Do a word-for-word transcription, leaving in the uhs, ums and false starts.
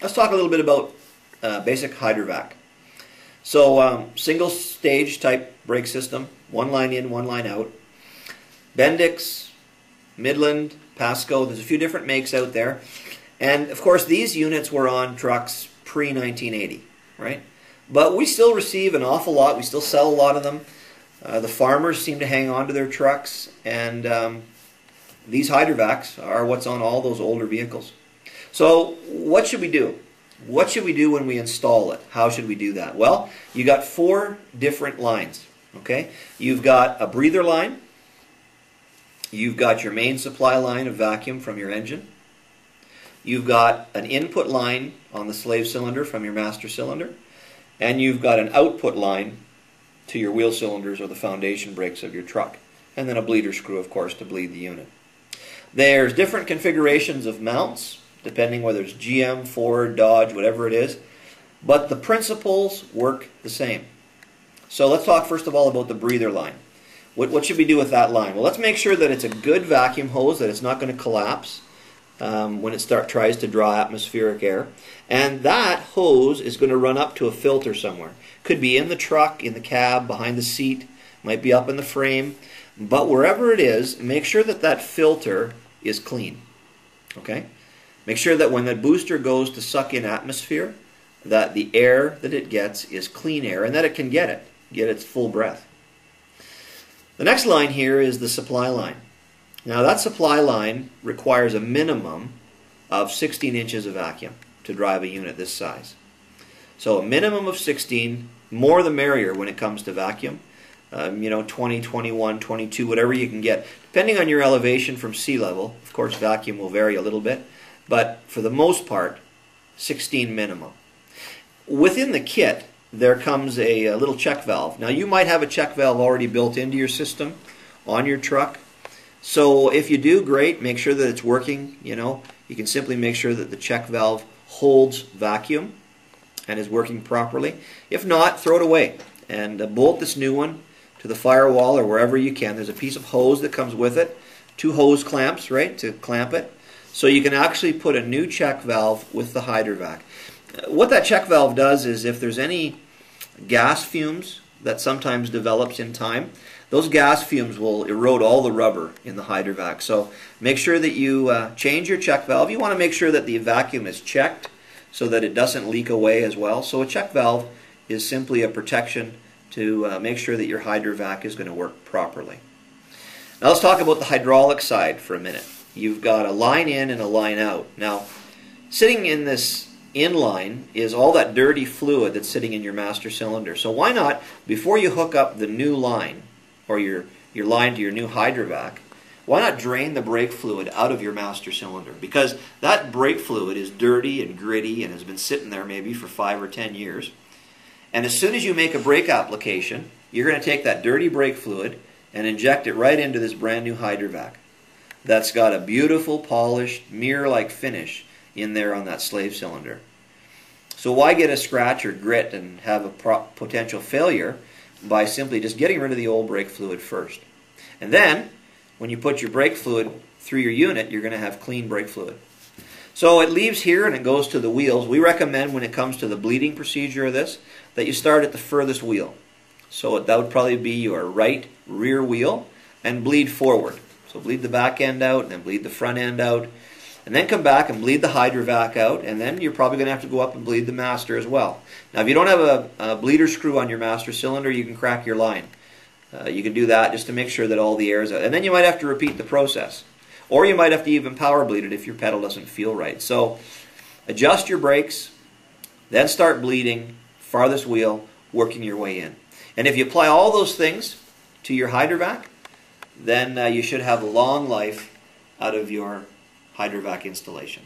Let's talk a little bit about uh, basic hydrovac. So um, single stage type brake system, one line in, one line out. Bendix, Midland, Pasco, there's a few different makes out there. And of course these units were on trucks pre nineteen eighty, right? But we still receive an awful lot, we still sell a lot of them. Uh, the farmers seem to hang on to their trucks, and um, these hydrovacs are what's on all those older vehicles. So what should we do? What should we do when we install it? How should we do that? Well, you got four different lines, okay? You've got a breather line, you've got your main supply line of vacuum from your engine, you've got an input line on the slave cylinder from your master cylinder, and you've got an output line to your wheel cylinders or the foundation brakes of your truck, and then a bleeder screw, of course, to bleed the unit. There's different configurations of mounts depending whether it's G M, Ford, Dodge, whatever it is, but the principles work the same. So let's talk first of all about the breather line. What, what should we do with that line? Well, let's make sure that it's a good vacuum hose, that it's not going to collapse um, when it start, tries to draw atmospheric air, and that hose is going to run up to a filter somewhere. Could be in the truck, in the cab, behind the seat, might be up in the frame, but wherever it is, make sure that that filter is clean. Okay? Make sure that when the booster goes to suck in atmosphere, that the air that it gets is clean air and that it can get it, get its full breath. The next line here is the supply line. Now that supply line requires a minimum of sixteen inches of vacuum to drive a unit this size. So a minimum of sixteen, more the merrier when it comes to vacuum. Um, you know, twenty, twenty-one, twenty-two, whatever you can get. Depending on your elevation from sea level, of course vacuum will vary a little bit, but for the most part, sixteen minimum. Within the kit, there comes a, a little check valve. Now you might have a check valve already built into your system on your truck. So if you do, great, make sure that it's working. You know, you can simply make sure that the check valve holds vacuum and is working properly. If not, throw it away and uh, bolt this new one to the firewall or wherever you can. There's a piece of hose that comes with it, two hose clamps, right, to clamp it. So you can actually put a new check valve with the hydrovac. What that check valve does is if there's any gas fumes that sometimes develops in time, those gas fumes will erode all the rubber in the hydrovac. So make sure that you uh, change your check valve. You want to make sure that the vacuum is checked so that it doesn't leak away as well. So a check valve is simply a protection to uh, make sure that your hydrovac is going to work properly. Now let's talk about the hydraulic side for a minute. You've got a line in and a line out. Now, sitting in this in line is all that dirty fluid that's sitting in your master cylinder. So why not, before you hook up the new line, or your, your line to your new hydrovac, why not drain the brake fluid out of your master cylinder? Because that brake fluid is dirty and gritty and has been sitting there maybe for five or ten years. And as soon as you make a brake application, you're going to take that dirty brake fluid and inject it right into this brand new hydrovac. That's got a beautiful polished mirror-like finish in there on that slave cylinder. So why get a scratch or grit and have a potential failure by simply just getting rid of the old brake fluid first? And then when you put your brake fluid through your unit, you're going to have clean brake fluid. So it leaves here and it goes to the wheels. We recommend when it comes to the bleeding procedure of this that you start at the furthest wheel. So that would probably be your right rear wheel, and bleed forward. So bleed the back end out, and then bleed the front end out, and then come back and bleed the hydrovac out, and then you're probably going to have to go up and bleed the master as well. Now if you don't have a, a bleeder screw on your master cylinder, you can crack your line. Uh, you can do that just to make sure that all the air is out, and then you might have to repeat the process. Or you might have to even power bleed it if your pedal doesn't feel right. So adjust your brakes, then start bleeding, farthest wheel, working your way in. And if you apply all those things to your hydrovac, then uh, you should have a long life out of your hydrovac installation.